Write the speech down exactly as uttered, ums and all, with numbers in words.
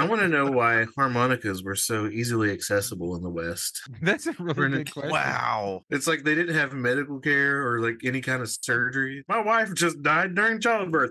I want to know why harmonicas were so easily accessible in the West. That's a really an, good question. Wow. It's like they didn't have medical care or like any kind of surgery. My wife just died during childbirth.